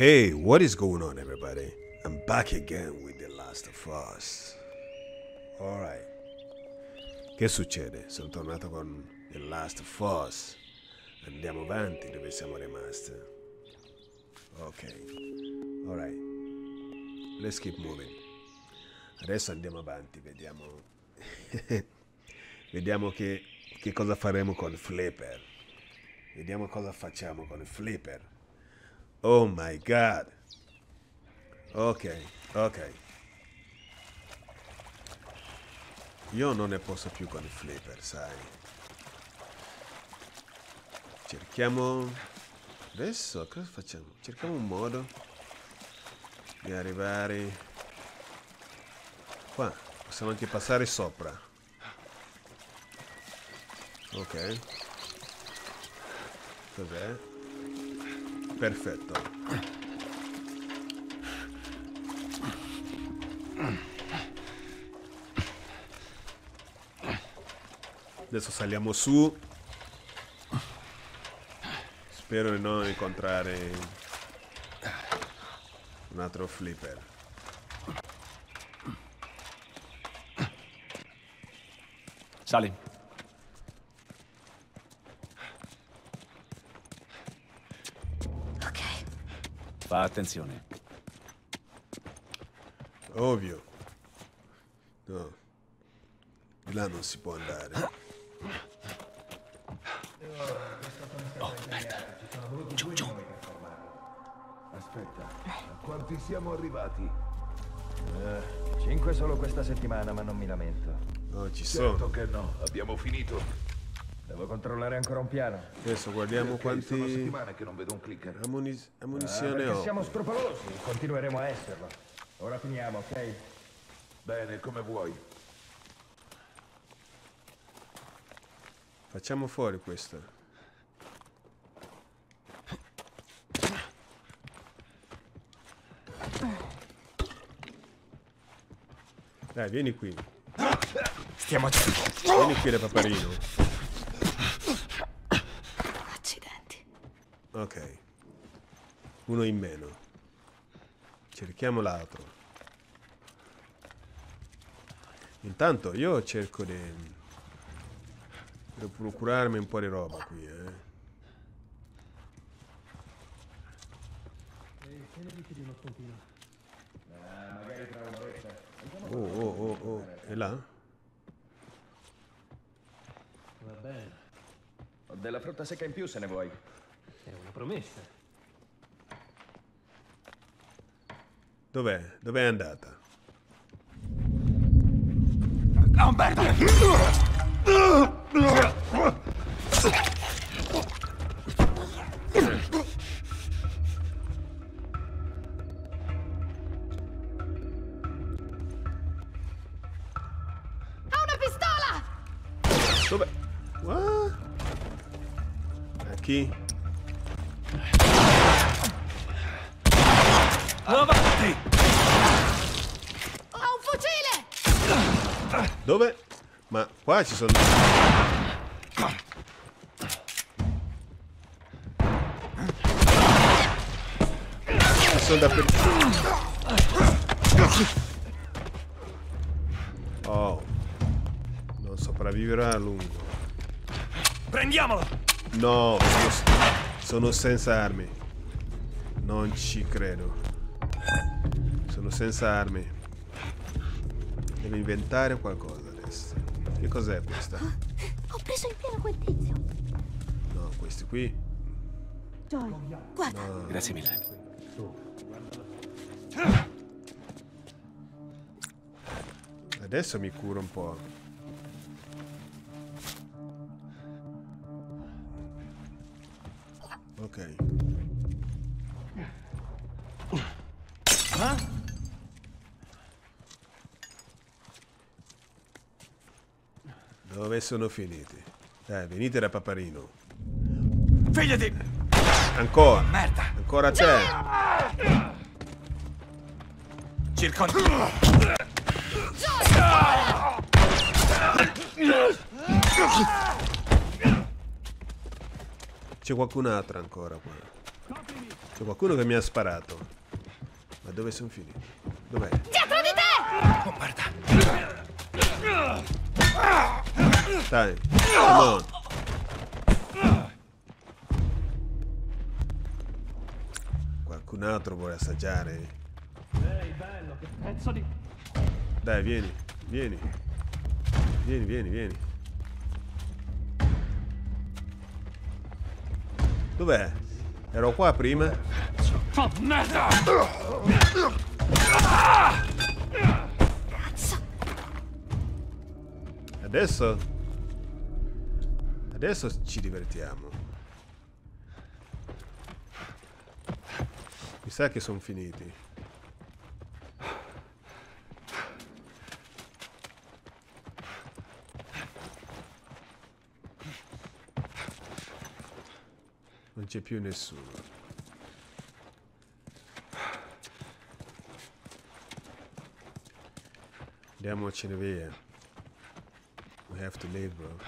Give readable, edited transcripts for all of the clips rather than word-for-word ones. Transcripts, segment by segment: Hey, what is going on, everybody? I'm back again with The Last of Us. Alright. Che succede? Sono tornato con The Last of Us. Andiamo avanti dove siamo rimasti. Ok. Alright. Let's keep moving. Adesso andiamo avanti, vediamo. Vediamo che cosa faremo con il flipper. Vediamo cosa facciamo con il flipper. Oh my god. Ok. Io non ne posso più con il flipper, sai. Cerchiamo. Adesso cosa facciamo? Cerchiamo un modo di arrivare qua. Possiamo anche passare sopra. Ok. Cos'è? Perfetto. Adesso saliamo su. Spero di non incontrare un altro flipper. Sali. Fa attenzione. Ovvio. No. Di là non si può andare. Oh, merda. Giù. Aspetta, a quanti siamo arrivati? 5 solo questa settimana, ma non mi lamento. No, ci sono. Certo che no, abbiamo finito. Devo controllare ancora un piano. Adesso guardiamo quanti... Sono settimane che non vedo un clicker. Ammunizione ho. Siamo scrupolosi, continueremo a esserlo. Ora finiamo, ok? Bene, come vuoi. Facciamo fuori questo. Dai, vieni qui. Vieni qui, da paparino. Ok, uno in meno. Cerchiamo l'altro. Intanto io cerco di procurarmi un po' di roba qui, Oh, è là? Va bene. Ho della frutta secca in più se ne vuoi. È una promessa. Dov'è? Dov'è andata? Oh, merda! Ha una pistola! Dov'è? What? A chi? Avanti! Ho un fucile! Dove? Ma qua ci sono... Sono dappertutto. Oh. Non sopravviverà a lungo. Prendiamolo! No, sono senza armi. Non ci credo. Sono senza armi. Devo inventare qualcosa adesso. Che cos'è questa? Ho preso in pieno quel tizio. No, questi qui. Joy, guarda. No. Grazie mille. Adesso mi curo un po'. Ok. Dove sono finiti? Dai, venite da paparino. Figliati! Ancora! Merda! Ancora c'è! Circondi! C'è qualcun'altra ancora qua. C'è qualcuno che mi ha sparato. Ma dove sono finiti? Dov'è? Dietro di te! Oh, guarda! Dai, come on. Qualcun altro vuole assaggiare? Ehi, bello, che pezzo di... Dai, vieni, vieni. Vieni, vieni, vieni. Dov'è? Ero qua prima. Oh, merda! Cazzo! Adesso? Adesso ci divertiamo. Mi sa che sono finiti. Non c'è più nessuno. Andiamocene via. We have to leave, bro.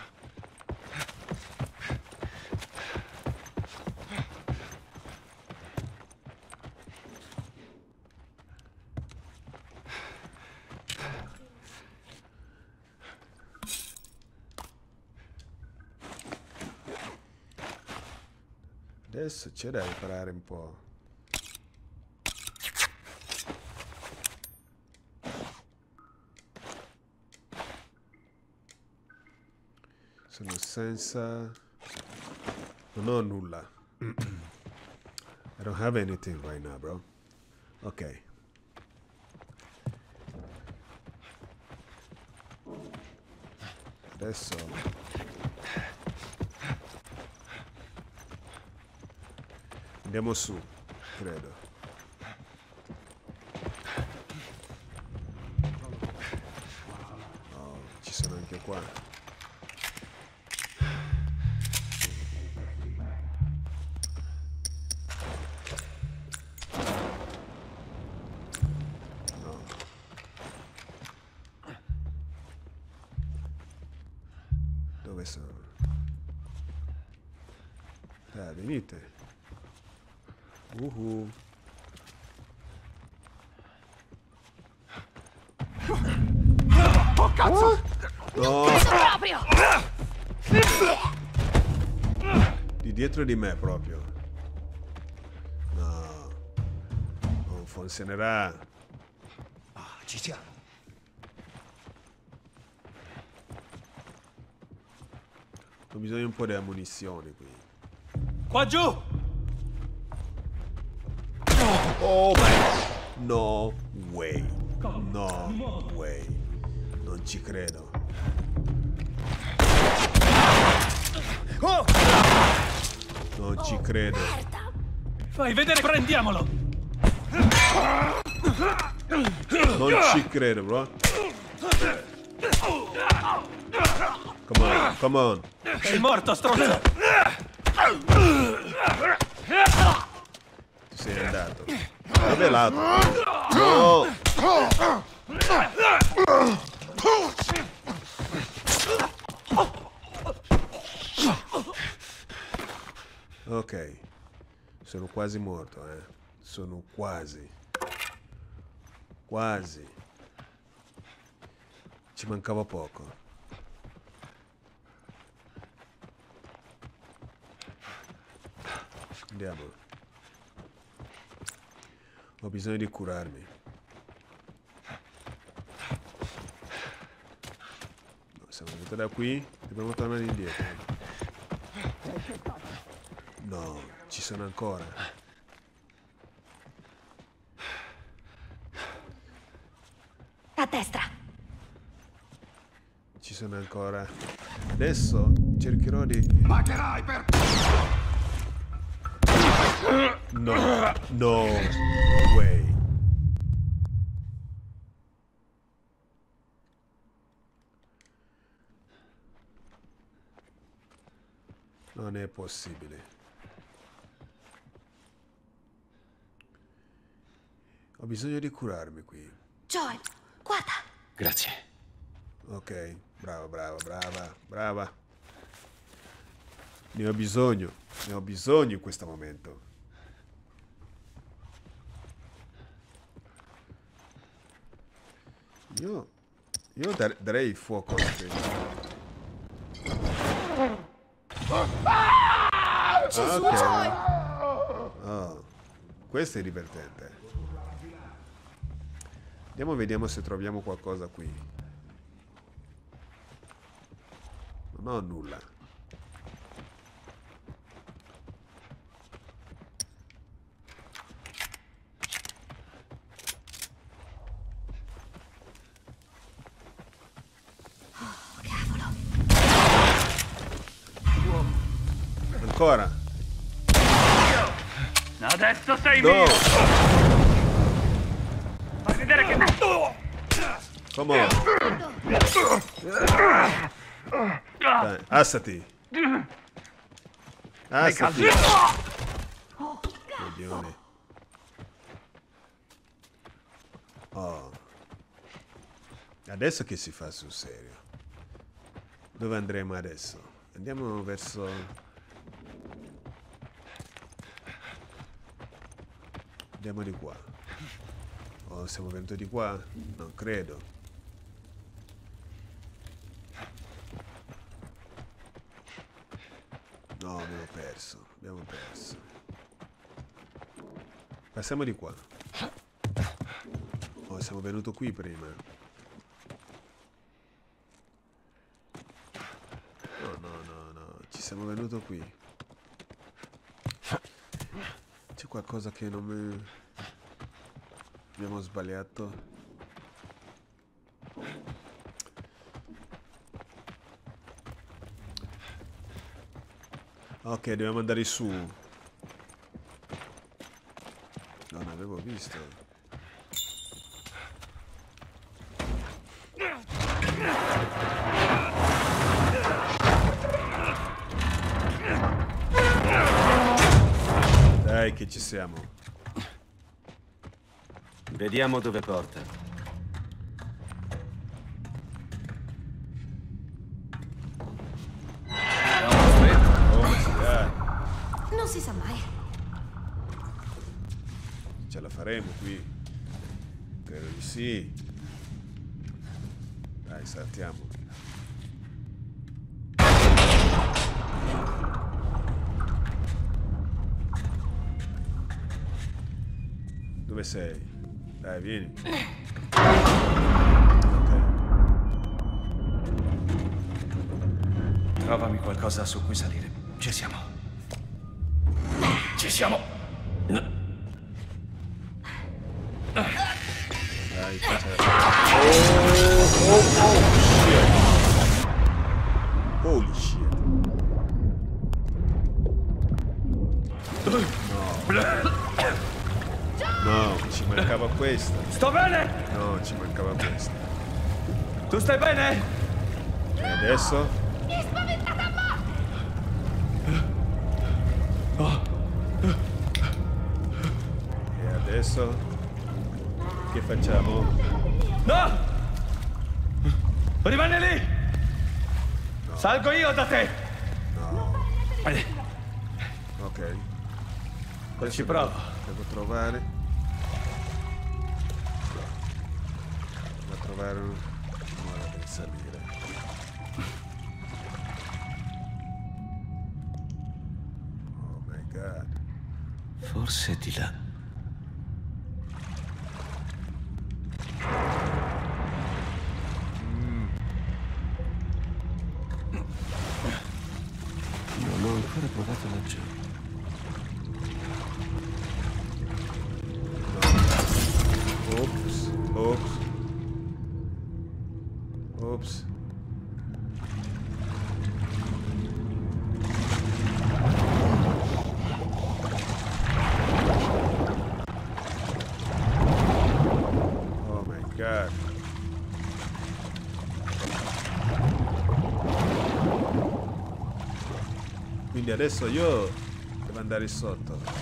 Adesso c'è da imparare un po'. Sono senza... Non ho nulla. I don't have anything right now, bro. Ok. Adesso... Andiamo su, credo. Oh, ci sono anche qua. No. Dove sono? Ah, venite. Uhu. Oh, cazzo! No. Cazzo proprio! Di dietro di me proprio. No. Non funzionerà. Ah, ci siamo. Ho bisogno un po' di ammunizioni qui. Qua giù! Oh my... No way. No way. Non ci credo. Non ci credo. Fai vedere, prendiamolo. Non ci credo, bro. Come on, come on. Sei morto, stronzo. Tu sei andato. Dov'è l'altro? No! Ok. Sono quasi morto, eh. Sono quasi. Quasi. Ci mancava poco. Andiamo. Ho bisogno di curarmi. No, siamo venuti da qui. Dobbiamo tornare indietro. No, ci sono ancora. A destra. Ci sono ancora. Adesso cercherò di... Mancherai per... No, no way. Non è possibile. Ho bisogno di curarmi qui. Joel, guarda. Grazie. Ok, brava, brava, brava, brava. Ne ho bisogno in questo momento. Io darei il fuoco. Ah, ci sono! Oh, questo è divertente. Andiamo a vedere se troviamo qualcosa qui. Non ho nulla. Ancora. Adesso sei mio. Fai vedere che no. Come on. Dai, alzati. Alzati. Coglione. Oh. Adesso che si fa sul serio. Dove andremo adesso? Andiamo verso... Andiamo di qua. Oh, siamo venuti di qua? Non credo. No, abbiamo perso. Abbiamo perso. Passiamo di qua. Oh, siamo venuti qui prima. No, no, no, no. Ci siamo venuti qui. Qualcosa che non mi... abbiamo sbagliato. Ok, dobbiamo andare su. Non avevo visto. Dai che ci siamo. Vediamo dove porta. Oh, non si sa mai. Ce la faremo qui. Credo di sì. Dai, saltiamo. Dove sei? Dai, vieni. Okay. Trovami qualcosa su cui salire. Ci siamo. Ci siamo. Dai, oh, oh, oh, shit. Holy shit. No. No, ci mancava questa. Sto bene? No, ci mancava questa. Tu stai bene? No! E adesso? Mi è spaventata a morte! Oh. E adesso? Che facciamo? No! Rimane lì! No. Salgo io da te! No. Ok. Poi ci provo. Devo trovare... non la devi salire. Oh my god. Forse di là. Non ho ancora provato laggiù. No. Ops, ops. Oops. Oh my god. Quindi adesso io devo andare sotto.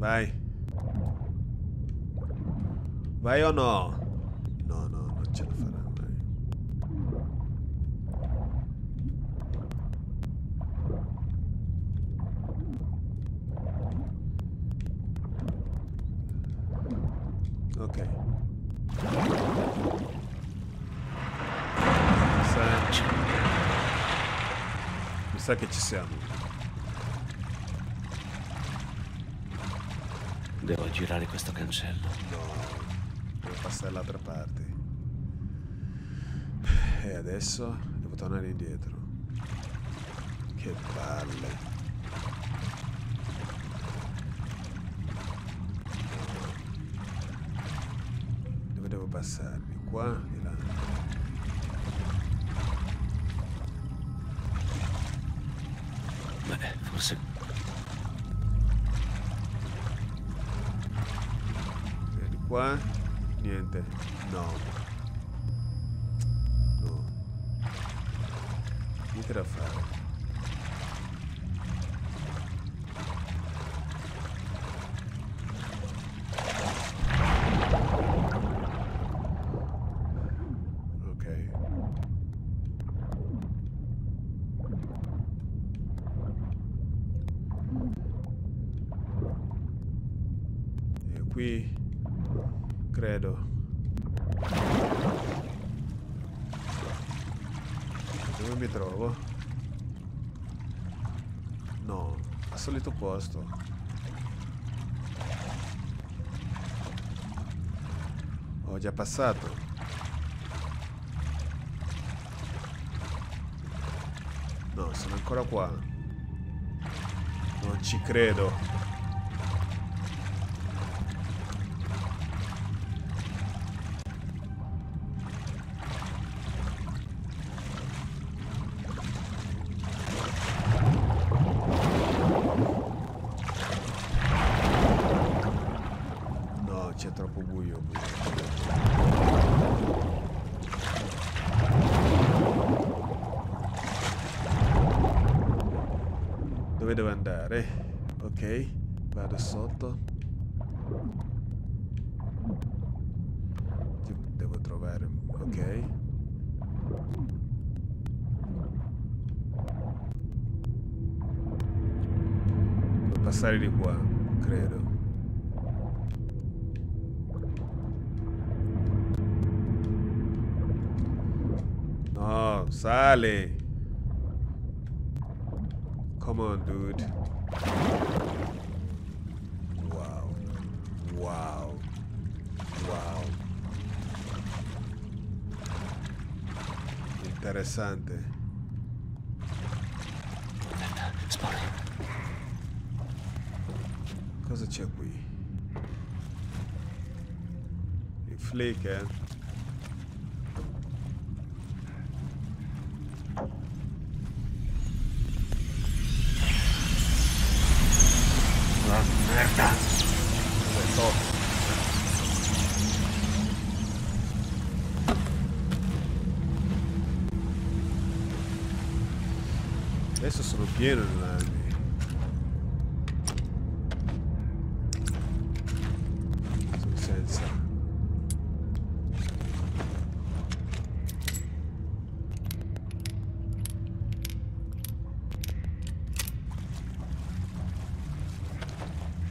Vai. Vai o no? No, no, non ce la farà mai. Sakechi-san. Devo girare questo cancello. No, devo passare dall'altra parte. E adesso devo tornare indietro. Che palle. Dove devo passarmi? Qua e là. Beh, forse... E di qua? Niente. No. Niente da fare. Ok. E qui credo. Dove mi trovo? No, al solito posto. Ho già passato. No, sono ancora qua. Non ci credo. Dove devo andare? Ok, vado sotto. Devo trovare... ok. Devo passare di qua, credo. No, sale! Come on, dude. Wow. Wow. Wow. Interessante. Cosa c'è qui? I flicker. Adesso sono pieno di armi. Sono senza.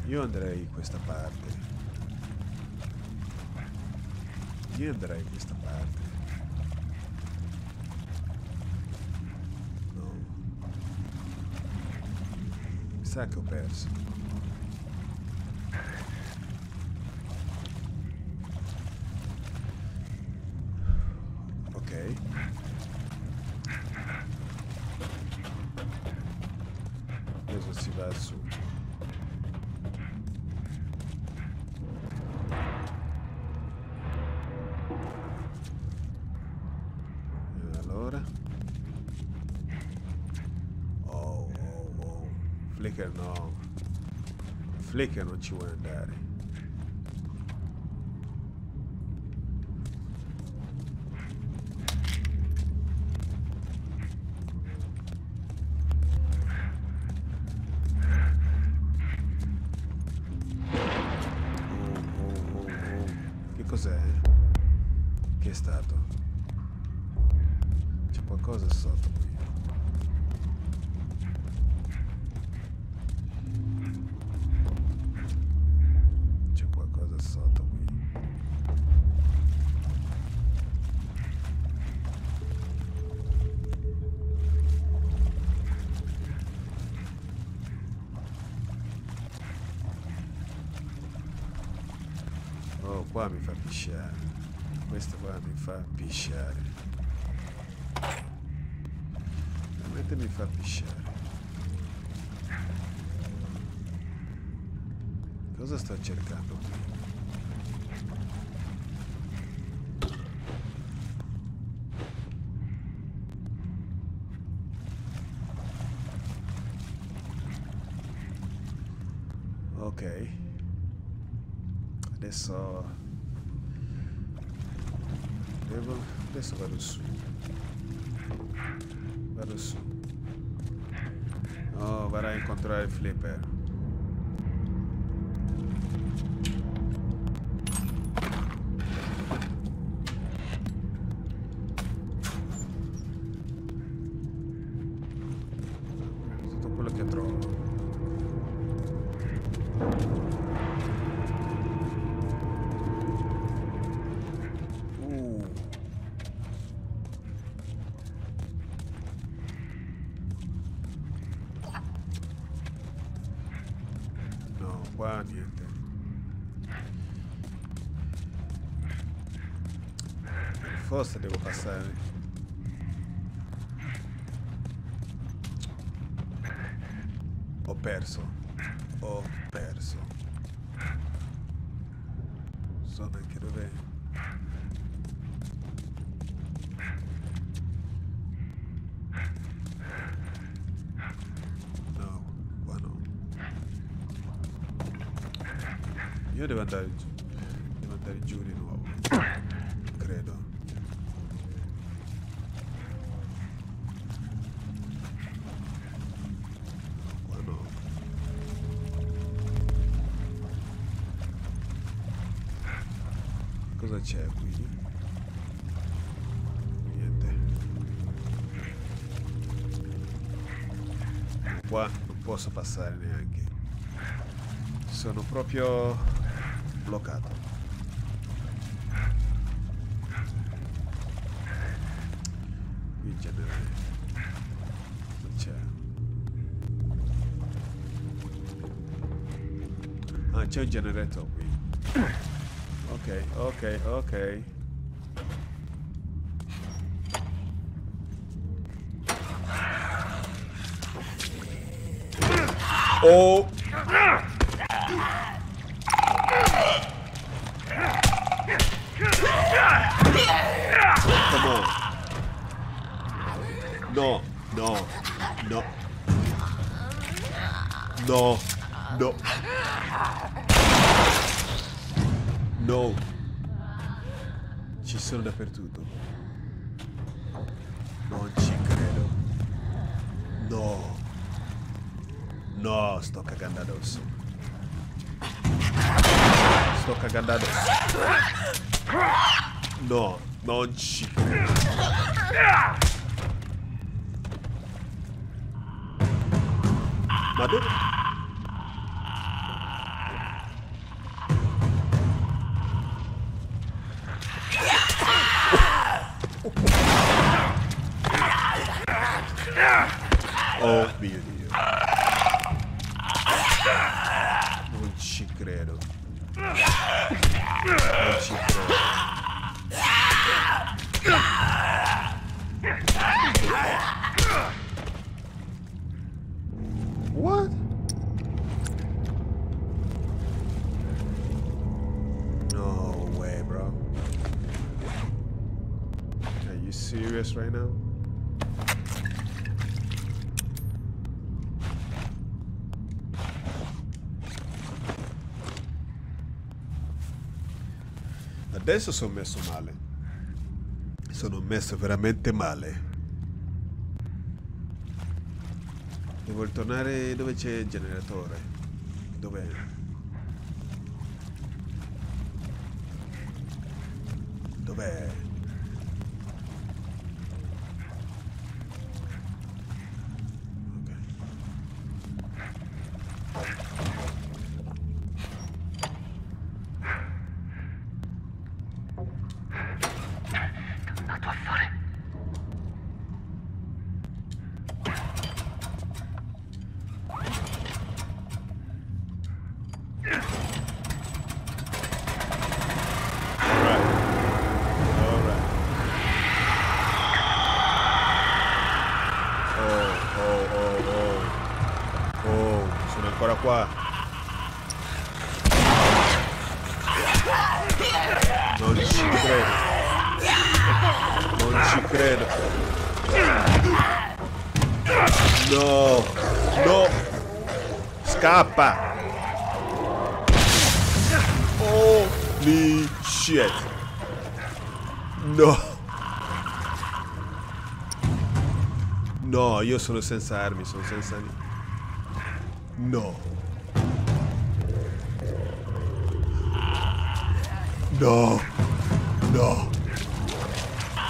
Io andrei questa parte. Io andrei questa parte. Che ho perso. Ok. Adesso si va su. E allora. Flicker no. Flicker non ci vuole andare. Che cos'è? Che è stato? C'è qualcosa sotto qui. qua mi fa pisciare. Questo qua mi fa pisciare. Veramente mi fa pisciare. Cosa sto cercando qui? Ok, adesso vado su, oh, vado a incontrare il flipper. Tutto quello che trovo. Qua niente. Forse devo passare. Ho perso. Non so neanche dov'è. Io devo andare giù di nuovo, credo. Qua no. Cosa c'è qui? Niente. Qua non posso passare neanche. Sono proprio... bloccato. Qui c'è c'è un generatore qui. Ok. Oh! No. Ci sono dappertutto. Non ci credo. No, sto cagando addosso. No, non ci credo. Ma dove... Oh mio Dio. Non ci credo. What? No way, bro. Are you serious right now? Adesso sono messo male. Sono messo veramente male. Devo ritornare dove c'è il generatore. Dov'è? Dov'è? agua. Non ci credo. Non ci credo. No. No. Scappa. Holy shit. No. No, io sono senza armi, sono senza armi. No. No. No.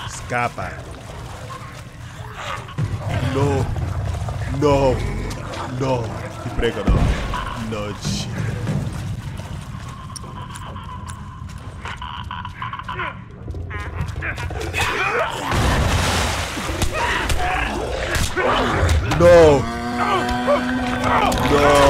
Scappa. No. No. No. Ti prego, no. No, ci... No. No.